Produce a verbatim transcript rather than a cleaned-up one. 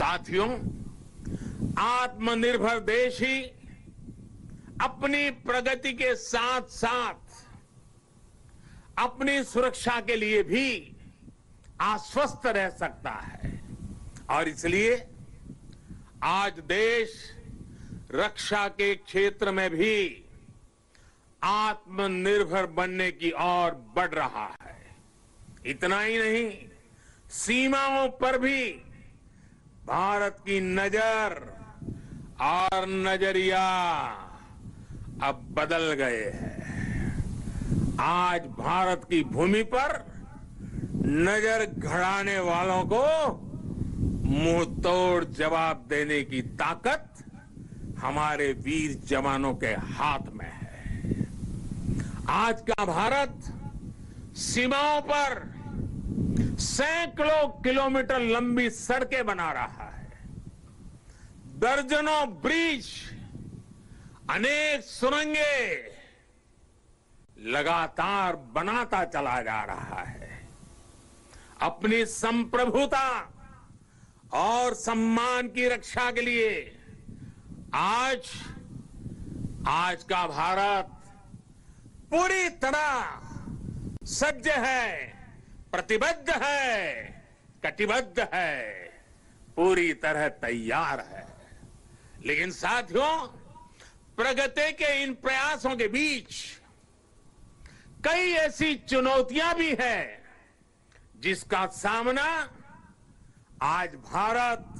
साथियों, आत्मनिर्भर देश ही अपनी प्रगति के साथ साथ अपनी सुरक्षा के लिए भी आश्वस्त रह सकता है और इसलिए आज देश रक्षा के क्षेत्र में भी आत्मनिर्भर बनने की ओर बढ़ रहा है। इतना ही नहीं, सीमाओं पर भी भारत की नजर और नजरिया अब बदल गए हैं। आज भारत की भूमि पर नजर घड़ाने वालों को मुंह तोड़ जवाब देने की ताकत हमारे वीर जवानों के हाथ में है। आज का भारत सीमाओं पर सैकड़ों किलोमीटर लंबी सड़कें बना रहा है, दर्जनों ब्रिज, अनेक सुरंगें लगातार बनाता चला जा रहा है। अपनी संप्रभुता और सम्मान की रक्षा के लिए आज आज का भारत पूरी तरह सज्ज है, प्रतिबद्ध है, कटिबद्ध है, पूरी तरह तैयार है। लेकिन साथियों, प्रगति के इन प्रयासों के बीच कई ऐसी चुनौतियां भी हैं जिसका सामना आज भारत